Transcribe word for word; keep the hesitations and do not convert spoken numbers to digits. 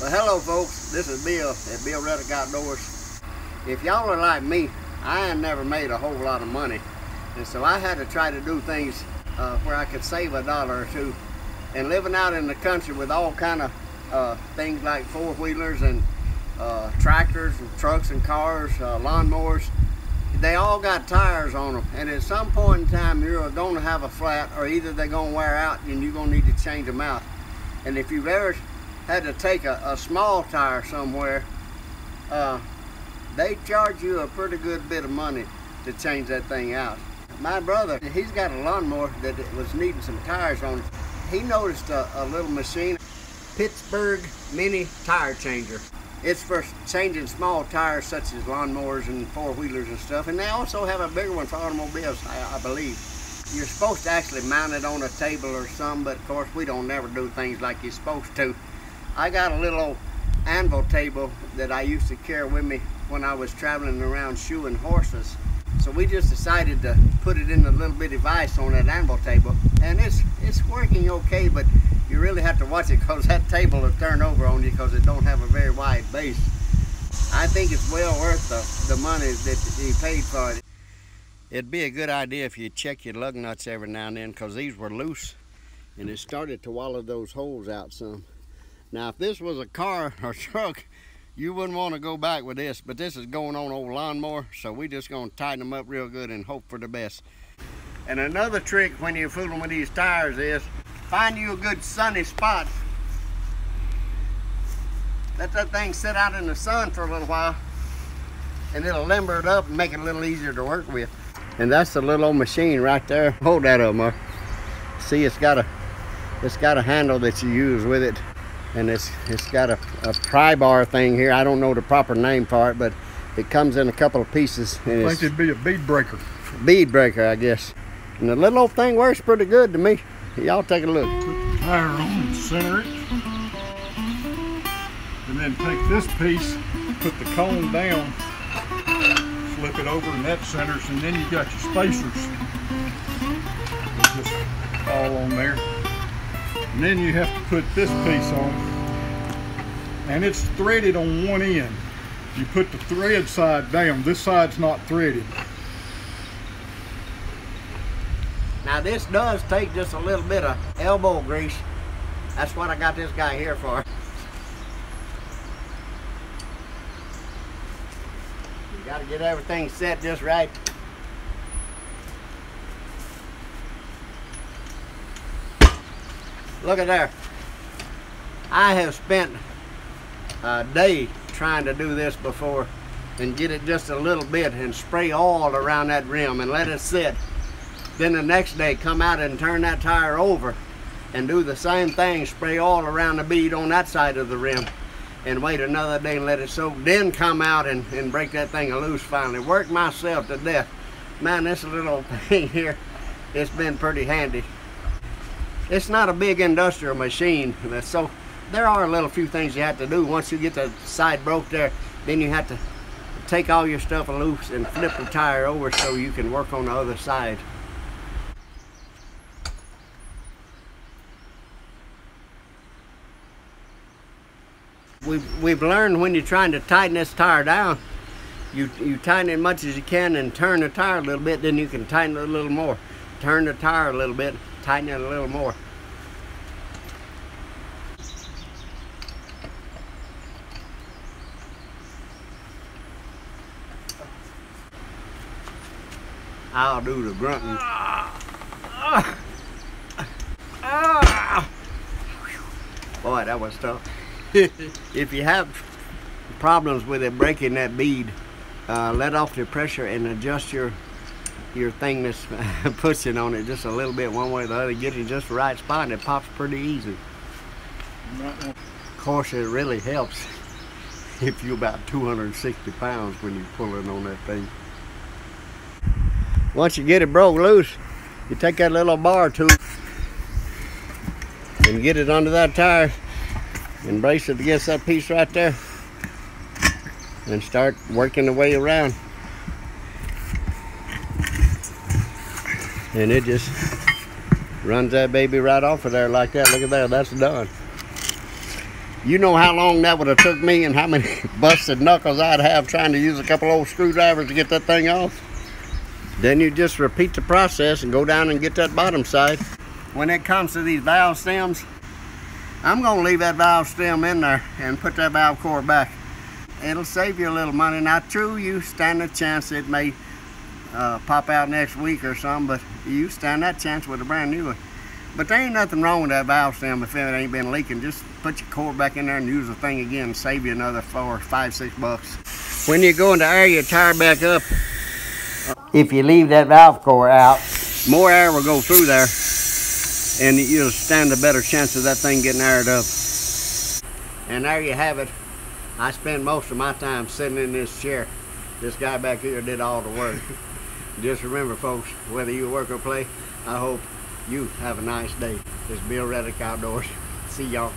Well, hello folks, this is Bill at Bill Reddoch Outdoors. If y'all are like me, I ain't never made a whole lot of money, and so I had to try to do things uh, where I could save a dollar or two. And living out in the country with all kind of uh, things like four-wheelers and uh, tractors and trucks and cars, uh, lawnmowers, they all got tires on them, and at some point in time you're going to have a flat, or either they're going to wear out and you're going to need to change them out. And if you've ever had to take a, a small tire somewhere, uh, they charge you a pretty good bit of money to change that thing out. My brother, he's got a lawnmower that was needing some tires on it. He noticed a, a little machine, Pittsburgh Mini Tire Changer. It's for changing small tires such as lawnmowers and four-wheelers and stuff, and they also have a bigger one for automobiles, I, I believe. You're supposed to actually mount it on a table or something, but of course we don't never do things like you're supposed to. I got a little old anvil table that I used to carry with me when I was traveling around shoeing horses. So we just decided to put it in a little bitty vise on that anvil table, and it's it's working okay, but you really have to watch it because that table will turn over on you because it don't have a very wide base. I think it's well worth the, the money that he paid for it. It'd be a good idea if you check your lug nuts every now and then, because these were loose and it started to wallow those holes out some. Now if this was a car or truck, you wouldn't want to go back with this, but this is going on old lawnmower, so we just gonna tighten them up real good and hope for the best. And another trick when you're fooling with these tires is find you a good sunny spot. Let that thing sit out in the sun for a little while, and it'll limber it up and make it a little easier to work with. And that's the little old machine right there. Hold that up, Mark. See, it's got a it's got a handle that you use with it. And it's, it's got a, a pry bar thing here. I don't know the proper name for it, but it comes in a couple of pieces. And I think it'd be a bead breaker. Bead breaker, I guess. And the little old thing works pretty good to me. Y'all take a look. Put the tire on and center it. And then take this piece, put the cone down, flip it over, and that centers, and then you got your spacers. Just all on there. And then you have to put this piece on, and it's threaded on one end. You put the thread side down. This side's not threaded. Now this does take just a little bit of elbow grease. That's what I got this guy here for. You gotta get everything set just right. Look at there. I have spent a day trying to do this before and get it just a little bit and spray oil around that rim and let it sit. Then the next day come out and turn that tire over and do the same thing, spray oil around the bead on that side of the rim, and wait another day and let it soak, then come out and, and break that thing loose finally. Worked myself to death. Man, this little thing here, it's been pretty handy. It's not a big industrial machine, so there are a little few things you have to do. Once you get the side broke there, then you have to take all your stuff loose and flip the tire over so you can work on the other side. We've, we've learned when you're trying to tighten this tire down, you, you tighten it as much as you can and turn the tire a little bit, then you can tighten it a little more. Turn the tire a little bit, tighten it a little more. I'll do the grunting. Boy, that was tough. If you have problems with it breaking that bead, uh, let off the pressure and adjust your your thing that's pushing on it just a little bit one way or the other. Get it just the right spot and it pops pretty easy. Of course, it really helps if you're about two hundred sixty pounds when you pull it on that thing. Once you get it broke loose, you take that little bar tooth and get it under that tire and brace it against that piece right there and start working the way around. And it just runs that baby right off of there like that. Look at that, that's done. You know how long that would have took me and how many busted knuckles I'd have trying to use a couple old screwdrivers to get that thing off. Then you just repeat the process and go down and get that bottom side. When it comes to these valve stems, I'm gonna leave that valve stem in there and put that valve core back. It'll save you a little money. Now, true, you stand a chance it may uh, pop out next week or something, but you stand that chance with a brand new one. But there ain't nothing wrong with that valve stem if it ain't been leaking. Just put your core back in there and use the thing again, save you another four, five, six bucks. When you're going to air your tire back up, if you leave that valve core out, more air will go through there and you'll stand a better chance of that thing getting aired up. And there you have it. I spend most of my time sitting in this chair. This guy back here did all the work. Just remember, folks, whether you work or play, I hope you have a nice day. This is Bill Reddoch Outdoors. See y'all.